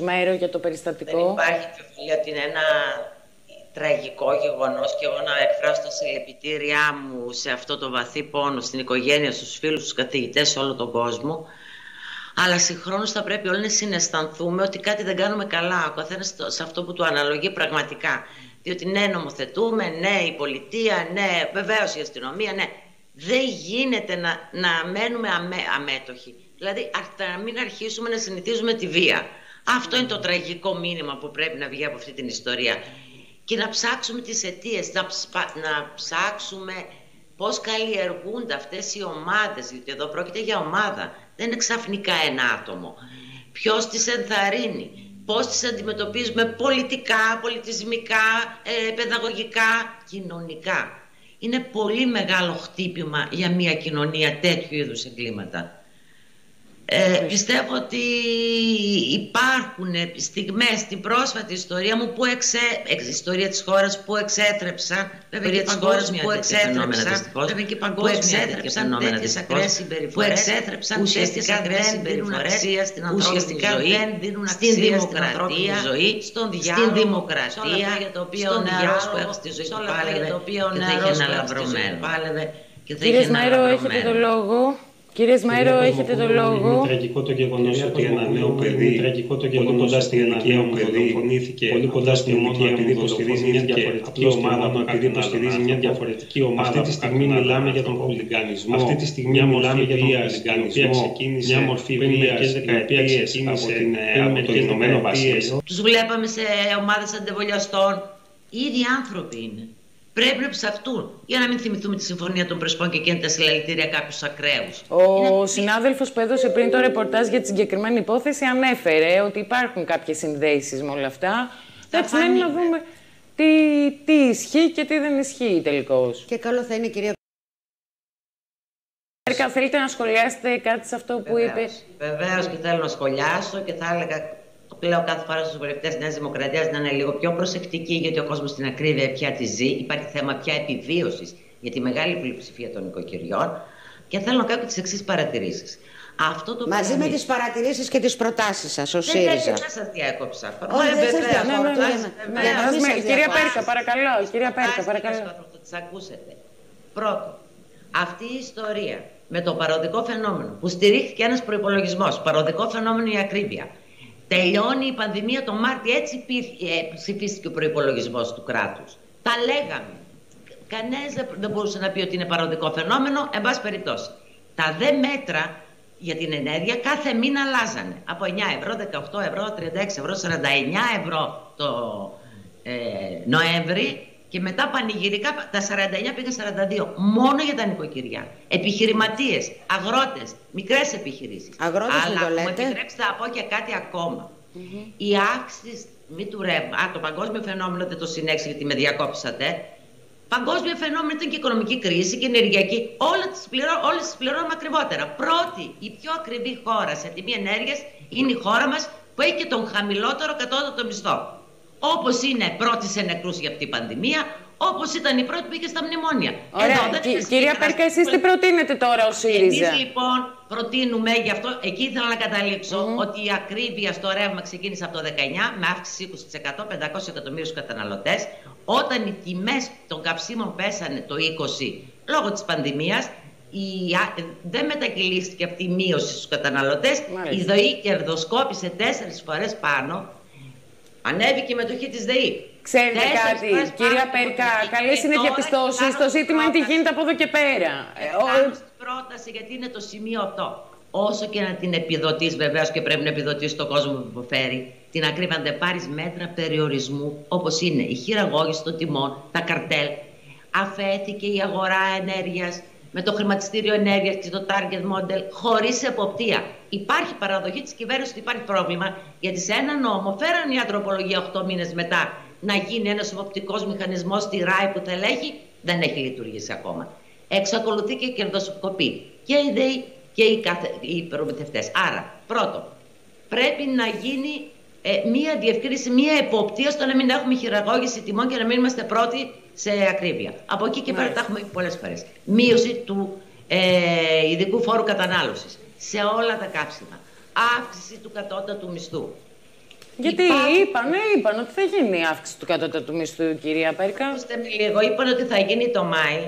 μέρο για το περιστατικό. Δεν υπάρχει αμφιβολία ότι είναι ένα τραγικό γεγονός και εγώ να εκφράσω τα συλληπιτήριά μου σε αυτό το βαθύ πόνο, στην οικογένεια, στους φίλους, στους καθηγητές, σε όλο τον κόσμο. Αλλά συγχρόνως θα πρέπει όλοι να συναισθανθούμε ότι κάτι δεν κάνουμε καλά, ο καθένας σε αυτό που του αναλογεί πραγματικά. Διότι ναι, νομοθετούμε, ναι, η πολιτεία, ναι, βεβαίως η αστυνομία, ναι. Δεν γίνεται να μένουμε αμέτωχοι. Δηλαδή, να μην αρχίσουμε να συνηθίζουμε τη βία. Αυτό είναι το τραγικό μήνυμα που πρέπει να βγει από αυτή την ιστορία. Και να ψάξουμε τις αιτίες, να ψάξουμε πώς καλλιεργούνται αυτές οι ομάδες, γιατί εδώ πρόκειται για ομάδα. Δεν είναι ξαφνικά ένα άτομο. Ποιος τις ενθαρρύνει, πώς τις αντιμετωπίζουμε πολιτικά, πολιτισμικά, παιδαγωγικά, κοινωνικά. Είναι πολύ μεγάλο χτύπημα για μια κοινωνία τέτοιου είδους εγκλήματα. Πιστεύω ότι υπάρχουν στιγμές στην πρόσφατη ιστορία μου που ιστορία της χώρας που εξέτρεψαν, βέβαια και παγκόσμια που εξέτρεψαν τέτοιες ακραίες συμπεριφορές, ουσιαστικά δεν δίνουν αξία στην ανθρώπινη ζωή, στην δημοκρατία, στον διάλογο, στον διάλογο, σε όλα αυτά για τα οποία ο νεαρός πάλευε και θα είχε αναλαμπρωμένο. Κύριε Σμαέρο, έχετε το λόγο. Είναι τραγικό το γεγονός ότι ένα νέο παιδί, κοντά στην ηλικία μου, δολοφονήθηκε. Πολύ κοντά στην ηλικία μου, επειδή υποστηρίζει μια διαφορετική ομάδα, Αυτή τη στιγμή μιλάμε για τον χουλιγκανισμό. Αυτή τη στιγμή μιλάμε για τον χουλιγκανισμό. Μια μορφή βίας, η οποία ξεκίνησε από το Ηνωμένο Βασίλειο. Τους βλέπαμε σε ομάδες αντεβολιαστών. Ήδη άνθρωποι είναι. Πρέπει να ψαχτούν για να μην θυμηθούμε τη Συμφωνία των Πρεσπών και εκείνη τα συλλαλητήρια κάποιους ακραίους. Ο συνάδελφος που έδωσε πριν το ρεπορτάζ για τη συγκεκριμένη υπόθεση ανέφερε ότι υπάρχουν κάποιες συνδέσεις με όλα αυτά. Θα πρέπει να δούμε τι ισχύει και τι δεν ισχύει τελικώς. Και καλό θα είναι, κυρία Πέρκα, θέλετε να σχολιάσετε κάτι σε αυτό που είπε? Βεβαίως και θέλω να σχολιάσω και θα έλεγα. Λέω κάθε φορά στους βουλευτές της Νέας Δημοκρατίας να είναι λίγο πιο προσεκτικοί, γιατί ο κόσμος στην ακρίβεια πια τη ζει. Υπάρχει θέμα πια επιβίωσης για τη μεγάλη πλειοψηφία των οικοκυριών. Και θέλω να κάνω και τις εξής παρατηρήσεις. Μαζί με τις παρατηρήσεις και τις προτάσεις σας, ο ΣΥΡΙΖΑ. Δεν θέλω να σας διακόψω. Κυρία Πέρκα, παρακαλώ. Θα ακούσετε. Πρώτον, αυτή η ιστορία με το παροδικό φαινόμενο που στηρίχθηκε ένας προϋπολογισμός, παροδικό φαινόμενο η ακρίβεια. Τελειώνει η πανδημία το Μάρτιο, έτσι ψηφίστηκε ο προϋπολογισμός του κράτους. Τα λέγαμε. Κανένας δεν μπορούσε να πει ότι είναι παροδικό φαινόμενο, εν πάση περιπτώσει. Τα δε μέτρα για την ενέργεια κάθε μήνα αλλάζανε. Από 9 ευρώ, 18 ευρώ, 36 ευρώ, 49 ευρώ το Νοέμβρη και μετά πανηγυρικά τα 49 πήγαν 42. Μόνο για τα νοικοκυριά. Επιχειρηματίες, αγρότες, μικρές επιχειρήσεις. Αλλά μου επιτρέψτε να πω και κάτι ακόμα. Η αύξηση του ρεύμα, το παγκόσμιο φαινόμενο δεν το συνέχισε γιατί με διακόψατε. Παγκόσμιο φαινόμενο ήταν και η οικονομική κρίση και η ενεργειακή. Όλες τις πληρώνουμε ακριβότερα. Πρώτη, η πιο ακριβή χώρα σε τιμή ενέργειας είναι η χώρα μας που έχει και τον χαμηλότερο κατώτατο μισθό. Όπως είναι πρώτη σε νεκρούς για αυτή η πανδημία, όπως ήταν η πρώτη που είχε στα μνημόνια. Ωραία, κυρία Πέρκα, εσείς τι προτείνετε τώρα ο ΣΥΡΙΖΑ? Εμείς λοιπόν προτείνουμε, γι' αυτό εκεί ήθελα να καταλήξω, ότι η ακρίβεια στο ρεύμα ξεκίνησε από το 19 με αύξηση 20%, 500 εκατομμύρια καταναλωτές. Όταν οι τιμές των καυσίμων πέσανε το 20 λόγω της πανδημίας, δεν μετακυλίστηκε αυτή η μείωση στους καταναλωτές. Η ΔΟΗ κερδοσκόπησε 4 φορές πάνω. Ανέβηκε η μετοχή της ΔΕΗ. Ξέρετε κάτι, κυρία Πέρκα, καλές είναι διαπιστώσεις. Το ζήτημα είναι τι γίνεται από εδώ και πέρα. Κάνω πρόταση, γιατί είναι το σημείο αυτό. Όσο και να την επιδοτείς, βεβαίως και πρέπει να επιδοτήσεις τον κόσμο που υποφέρει, την ακρίβεια, αν δεν πάρεις μέτρα περιορισμού, όπως είναι η χειραγώγηση των τιμών, τα καρτέλ. Αφέθηκε η αγορά ενέργειας με το χρηματιστήριο ενέργειας και το target model, χωρίς εποπτεία. Υπάρχει παραδοχή της κυβέρνησης ότι υπάρχει πρόβλημα, γιατί σε ένα νόμο φέραν η ανθρωπολογία 8 μήνες μετά να γίνει ένας εποπτικός μηχανισμός στη ΡΑΕ που θα ελέγχει, δεν έχει λειτουργήσει ακόμα. Εξακολουθεί και η κερδοσκοπή και οι ΔΕΗ και οι προμηθευτές. Άρα, πρώτον, πρέπει να γίνει μία διευκρίνηση, μία εποπτεία στο να μην έχουμε χειραγώγηση τιμών και να μην είμαστε πρώτοι σε ακρίβεια. Από εκεί και πέρα τα έχουμε πολλές φορές. Μείωση του ειδικού φόρου κατανάλωσης σε όλα τα κάψιμα. Αύξηση του κατώτατου μισθού. Γιατί είπαν ότι θα γίνει η αύξηση του κατώτατου μισθού, κυρία Πέρκα. Ακούστε με λίγο, είπαν ότι θα γίνει το Μάη.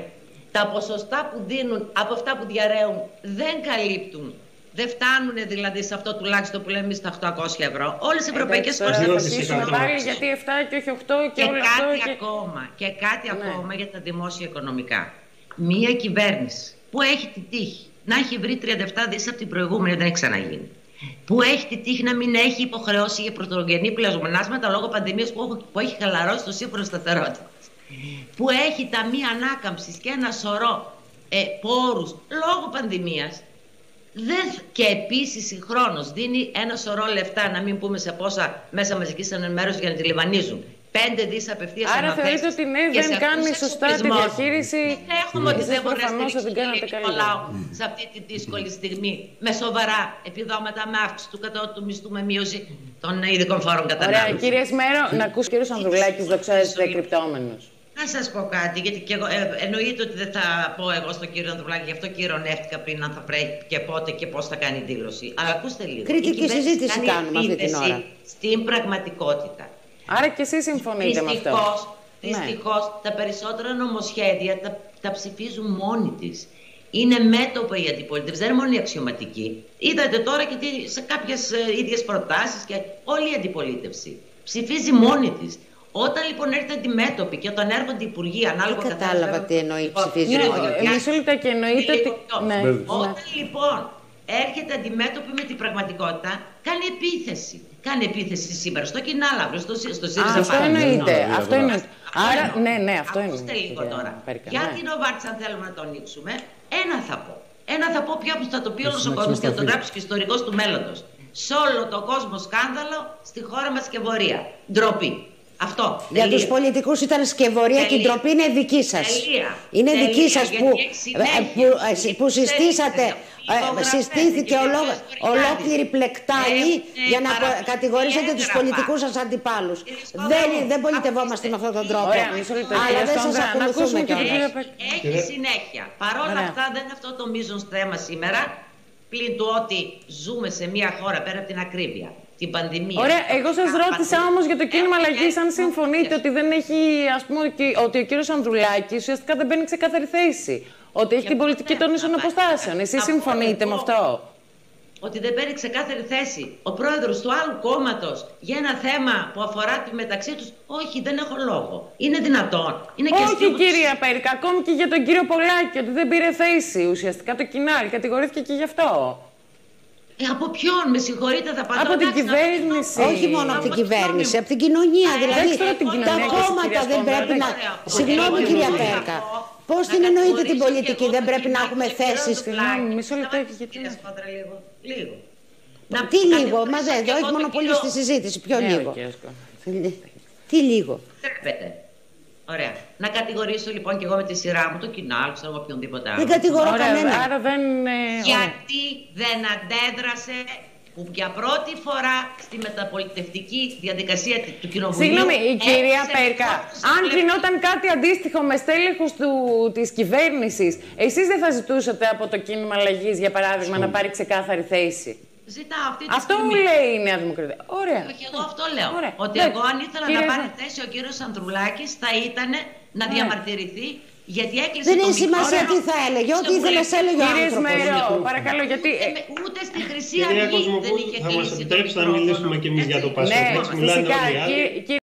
Τα ποσοστά που δίνουν από αυτά που διαρρέουν δεν καλύπτουν. Δεν φτάνουν δηλαδή σε αυτό τουλάχιστον που λέμε εμείς τα 800 ευρώ. Όλες οι ευρωπαϊκές χώρες θα ψηφίσουν πάλι γιατί 7 και όχι 8 και όλα αυτά. Και... ακόμα, και κάτι ακόμα για τα δημόσια οικονομικά. Μία κυβέρνηση που έχει την τύχη να έχει βρει 37 δις από την προηγούμενη, δεν έχει ξαναγίνει. Που έχει την τύχη να μην έχει υποχρεώσει για πρωτογενή πλεονάσματα λόγω πανδημίας που έχει χαλαρώσει το σύμφωνο σταθερότητας. Που έχει ταμεία ανάκαμψης και ένα σωρό πόρους λόγω πανδημίας. Και επίσης συγχρόνως δίνει ένα σωρό λεφτά, να μην πούμε σε πόσα μέσα μαζικής ενημέρωσης για να τη λιβανίζουν. 5 δις απευθείας αναθέσεις. Άρα θεωρείτε ότι ναι, δεν κάνει σωστά τη διαχείριση. Δεν έχουμε ότι δεν μπορεί να στηρίξει το λαό σε αυτή τη δύσκολη στιγμή. Με σοβαρά επιδόματα, με αύξηση του κατώτου μισθού, με μείωση των ειδικών φόρων κατανάλωσης. Ωραία, κύριε Σμέρο, να ακούσει ο κ. Ανδρουλάκης, δοξάζεται κρυπτόμενος. Να σας πω κάτι, γιατί και εγώ, εννοείται ότι δεν θα πω εγώ στον κύριο Ανδρουλάκη, γι' αυτό και ειρωνεύτηκα πριν αν θα πρέπει και πότε και πώς θα κάνει δήλωση. Αλλά ακούστε λίγο. Κριτική συζήτηση κάνουμε αυτή την ώρα. Στην πραγματικότητα. Άρα και εσείς συμφωνείτε με αυτό. Δυστυχώς, τα περισσότερα νομοσχέδια τα ψηφίζουν μόνοι της. Είναι μέτωπο η αντιπολίτευση, δεν είναι μόνο η αξιωματική. Είδατε τώρα και σε κάποιες ίδιες προτάσεις και όλη η αντιπολίτευση ψηφίζει μόνη της. Όταν λοιπόν έρχεται αντιμέτωπη και όταν έρχονται οι υπουργοί ανάλογα κατάσταση. Κατάλαβα τι εννοεί ψηφίζει. Μισό λεπτό και εννοείται ότι. Όταν λοιπόν έρχεται αντιμέτωπη με την πραγματικότητα, κάνει επίθεση. Κάνει επίθεση σήμερα στο ΚΙΝΑΛ, αύριο στο ΣΥΡΙΖΑ-ΠΣ. Αυτό εννοείται. Αυτό εννοείται. Άρα, ναι, αυτό εννοείται. Ακούστε λίγο τώρα. Για την Νοβάρτς, αν θέλουμε να τον ανοίξουμε, ένα θα πω. Ένα θα πω πια που θα το πει όλος ο κόσμος και θα το γράψει και ιστορικό του μέλλοντος. Σε όλο τον κόσμο σκάνδαλο, στη χώρα μας και βορεία. Ντροπή. Αυτό. Για τους πολιτικούς ήταν σκευωρία και η ντροπή είναι δική σας. Είναι δική σας που συστήσατε. Συστήθηκε ολόκληρη πλεκτάνη για να κατηγορήσετε τους πολιτικούς σας αντιπάλους. Δεν πολιτευόμαστε με αυτόν τον τρόπο. Αλλά δεν σας ακολουθούμε κιόλας. Έχει συνέχεια. Παρόλα αυτά δεν είναι αυτό το μείζον θέμα σήμερα. Πλην του ότι ζούμε σε μια χώρα πέρα από την ακρίβεια. Την πανδημία. Ωραία, εγώ σας ρώτησα όμως για το κίνημα αλλαγής, αν συμφωνείτε ότι δεν έχει, ας πούμε, ότι ο κύριος Ανδρουλάκης ουσιαστικά δεν μπαίνει ξεκάθαρη θέση. Ότι έχει την πολιτική των ίσων αποστάσεων. Εσείς συμφωνείτε με αυτό? Ότι δεν παίρνει ξεκάθαρη θέση ο πρόεδρος του άλλου κόμματος για ένα θέμα που αφορά τη μεταξύ τους. Όχι, δεν έχω λόγο. Είναι δυνατόν? Είναι και όχι, κυρία Πέρκα, ακόμη και για τον κύριο Πολάκη, ότι δεν πήρε θέση ουσιαστικά το ΚΙΝΑΛ. Κατηγορήθηκε και γι' αυτό. Από ποιον, με συγχωρείτε, θα παντρευτεί? Από την κυβέρνηση. Όχι μόνο από την κυβέρνηση, από την κοινωνία. Δηλαδή, τα κόμματα δεν πρέπει να. Συγγνώμη, κυρία Πέρκα. Πώς την εννοείτε την πολιτική, δεν πρέπει να έχουμε θέσεις? Μισό λεπτό, κύριε Σπάντρα, λίγο. Τι λίγο, μα δεν, όχι μόνο πολύ στη συζήτηση, πιο λίγο. Τι λίγο. Ωραία. Να κατηγορήσω λοιπόν και εγώ με τη σειρά μου το ΚΙΝΑΛ, ξέρω εγώ οποιονδήποτε άλλο. Δεν κατηγορώ κανέναν. Άρα δεν. Γιατί δεν αντέδρασε που για πρώτη φορά στη μεταπολιτευτική διαδικασία του κοινοβουλίου. Συγγνώμη, η κυρία Πέρκα, αν γινόταν κάτι αντίστοιχο με στέλεχους της κυβέρνησης, εσείς δεν θα ζητούσατε από το κίνημα αλλαγής, για παράδειγμα, να πάρει ξεκάθαρη θέση? Ζητάω αυτή τη αυτό στιγμή. Αυτό λέει η Νέα Δημοκρατία. Ωραία. Όχι, εγώ αυτό λέω. Ωραία. Ότι εγώ, αν ήθελα να πάρει θέση ο κύριος Ανδρουλάκης, θα ήταν να διαμαρτυρηθεί. Γιατί έκλεισε το μικρόφωνο. Δεν έχει σημασία τι θα έλεγε. Ό,τι ήθελε, έλεγε ο άνθρωπος. Κύριε Σμέρο, παρακαλώ, γιατί. Ούτε στη Χρυσή Αυγή δεν είχε κλείσει το μικρόφωνο. Θα μας επιτρέψει να μιλήσουμε κι εμείς για το Πασόκ. Μιλάνε όλοι οι άλλοι.